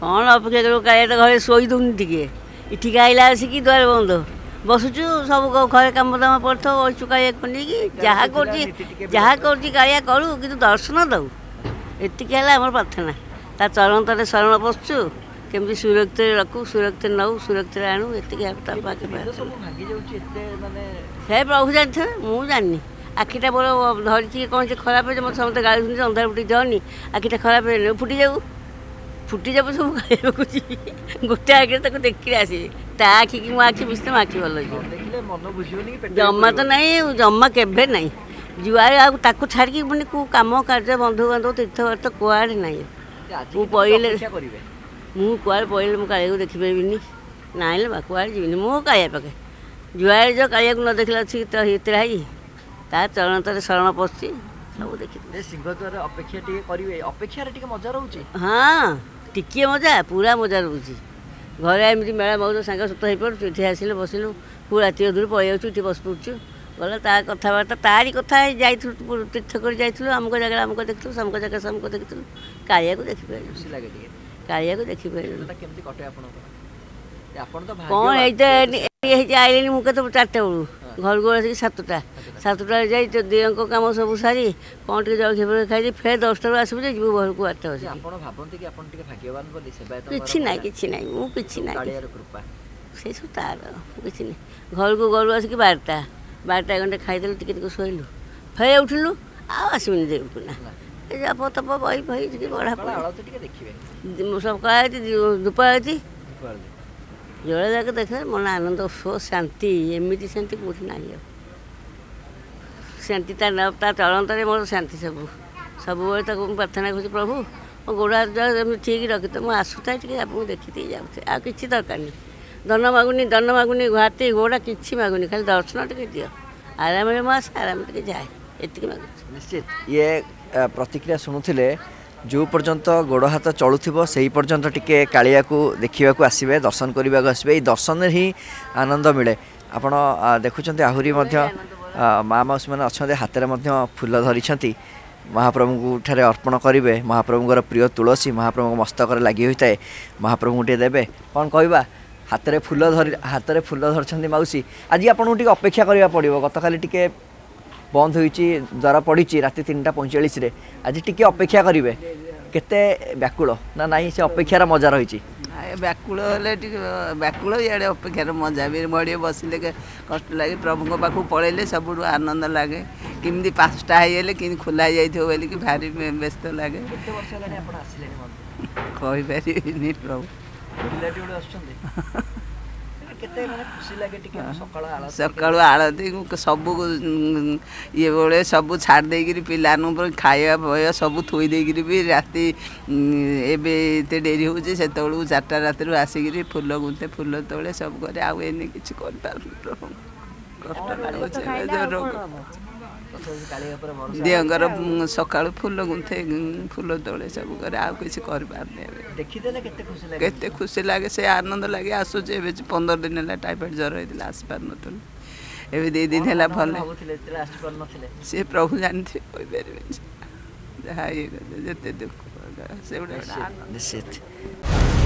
कौन अपेक्षा कर घर शोदून टे इला कि द्वार बंद बसुचु सब घर कम दाम पड़ता बसु कालिया को लेकिन जहाँ करू कि दर्शन दू एतिक प्रार्थना ता चरण तले शरण पशु केमी सुरक्षित रखू सुरक्षित नौ सुरक्षित आणु ये प्रभु जानते मुझे जानी आखिटा बोल धरिकी कौन से खराब है मत समझे गाड़ी सुन अंधार फुटी जाओनी आखिटा खराब है फुटी जाऊ सब खाइबी गोटे आखिर तक देखिए आसे ता आखिक मो आखि मिस्ते मो आखि भल जमा तो ना जमा के जुआर आगे छाड़ी मैंने कौ कम कार्य बंधुबांधव तीर्थवर्त कड़े ना पड़े मु कड़े पड़े मो का देखिपरि ना कड़े जीवन मो कालिया पाखे जुआर जो कालिया को न देखला अच्छी हितराई ता चरण तर शरण पशि सब देखिए सिंहद्वार अपेक्षा टी करेंगे अपेक्षा मजा रोचे हाँ टिके मजा पूरा मजा रोचे घर एमती मेला मौज सांग सुत हो पड़ू इटे आसिल बसिलु खूब रात अधूर पलि जाऊँ बस पड़चु गला ता कथबार्ता तारी कथा जा तीर्थ कर जाइलु आमको जगह आमको देखु सामक जगह सामक देखु कालिया को देखिपार लगे कालिया को देखिपार कौन आईली मुझे तो 4टा बेलू घर को आसिक 7टा जा दियों कम सब सारी कौन टे जलखिया खाई फिर 10टा आसबू जी घर को 8टा बजे कि कृपा से सब तार कि घर को घर आसिक 12टा घंटे खाईदेलु टे शोलु फिर उठिलु आसबुनि देवना जप तप बही फही बढ़ा सकाल धूप आती जोड़ा जाक देखा मन आनंद शांति एमती शांति कौट ना शांति चलन तर मोर शांति सब सब प्रार्थना कर प्रभु मो गोड़ हाथ जो ठीक रखी तो मुझे आसूता आपको देखते जाऊे आ कि दरकार नहीं धन मगुनी हाथी घोड़ा किसी मगुनी खाली दर्शन टे दि आराम में आस आराम जाए एति मांग निश्चित ये प्रतिक्रिया शुणुले जो पर्यंत गोड़ हाथ चलुव से ही पर्यंत टिके कालिया को देखा आसवे दर्शन करने को आसवे दर्शन ही आनंद मिले आपण देखुं आहरी माँ मौसू मैंने अच्छा हाथ में फूल धरी महाप्रभु ठारे अर्पण करेंगे महाप्रभुर प्रिय तुलसी महाप्रभु मस्तक लगी होता है महाप्रभु टे देवे कौन कह हाथ में फूल धरती मौसी आज आपको टी अपेक्षा करने पड़ो गत काली टे बंद हो द्वार पड़ी रात 3:45 आज टी अपेक्षा करेंगे केते व्याकुल ना ना से अपेक्षार मजा रही व्याकुल इे अपेक्षार मजा भी बड़े बसिले कष्ट लगे प्रभु पाखु पड़े सब आनंद लगे किमती 5टा होगले कि खोल जाइए भारी व्यस्त लगे कहीपरि प्रभु सकाल आलती सब ये बड़े सब छाड़देक पानू खाया पीवा सब थोईदेक भी रात एवं डेरी हो 4टा रात आसिक फूल गुंथे फूल तोले सब करे आने किसी दिहर सकाल फूल गुंथे फूल तोले सब करे आउ किसी करते खुशी लगे से आनंद लगे आसूचे 15 दिन है टाइफाइड ज्वर होता आसपार नुन ए 2 दिन है भल सी प्रभु जानी थे कहीपरि जहाँ ये दुख से।